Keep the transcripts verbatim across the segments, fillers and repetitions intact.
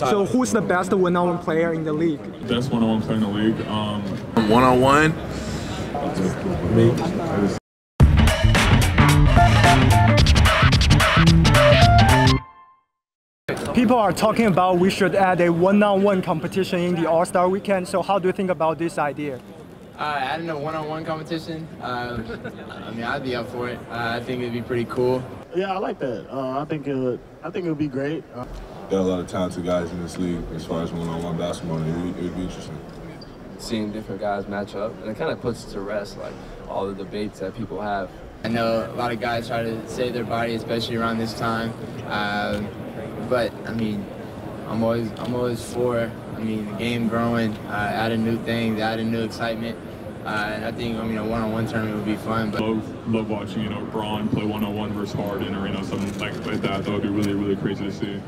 So who's the best one-on-one player in the league? Best one-on-one player in the league. One-on-one. Um, People are talking about we should add a one-on-one competition in the All-Star Weekend. So how do you think about this idea? Uh, adding a one-on-one competition, uh, I mean, I'd be up for it. Uh, I think it'd be pretty cool. Yeah, I like that. Uh, I think it would, I think it would be great. Uh, Got a lot of talented guys in this league as far as one-on-one basketball. It would, it would be interesting. Seeing different guys match up, and it kind of puts to rest like all the debates that people have. I know a lot of guys try to save their body, especially around this time. Uh, But I mean, I'm always I'm always for. I mean, the game growing, uh, adding new things, adding new excitement, uh, and I think I mean a one-on-one tournament would be fun. But love, love watching you know Braun play one-on-one versus Harden or you know something like like that. That would be really really crazy to see.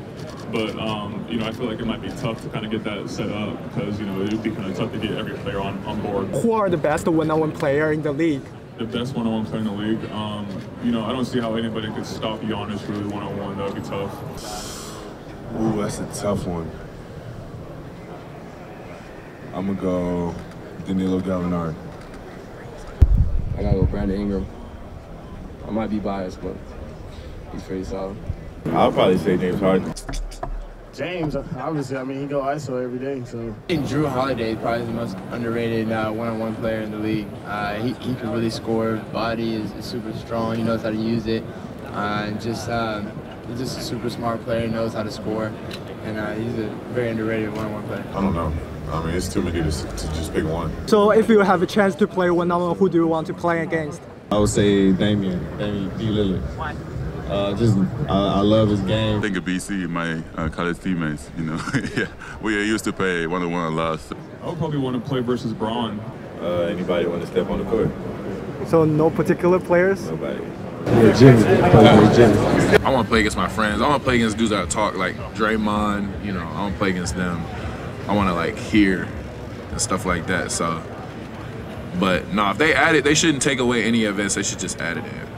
But um, you know I feel like it might be tough to kind of get that set up because you know it would be kind of tough to get every player on on board. Who are the best one-on-one player in the league? The best one-on-one player in the league. Um, you know I don't see how anybody could stop Giannis really one-on-one. That would be tough. Ooh, that's a tough one. I'm gonna go Danilo Gallinari. I gotta go Brandon Ingram. I might be biased, but he's pretty solid. I'll probably say James Harden. James, obviously, I mean, he go I S O every day, so. I think Drew Holiday is probably the most underrated uh, one-on-one player in the league. Uh, he, he can really score. His body is, is super strong. He knows how to use it. Uh, and just, um, He's just a super smart player, knows how to score, and uh, he's a very underrated one-on-one player. I don't know. I mean, it's too many to, to just pick one. So if you have a chance to play one-on-one, who do you want to play against? I would say Damian, Damian Lillard. Why? Uh, just, I, I love his game. I think of B C, my uh, college teammates, you know. Yeah, we used to play one-on-one a lot. I would probably want to play versus Braun. Uh, anybody want to step on the court? So no particular players? Nobody. Yeah, Jimmy. I want to play against my friends. I want to play against dudes that I talk, like Draymond, you know, I want to play against them. I want to, like, hear and stuff like that, so. But, no, if they add it, they shouldn't take away any events. They should just add it in.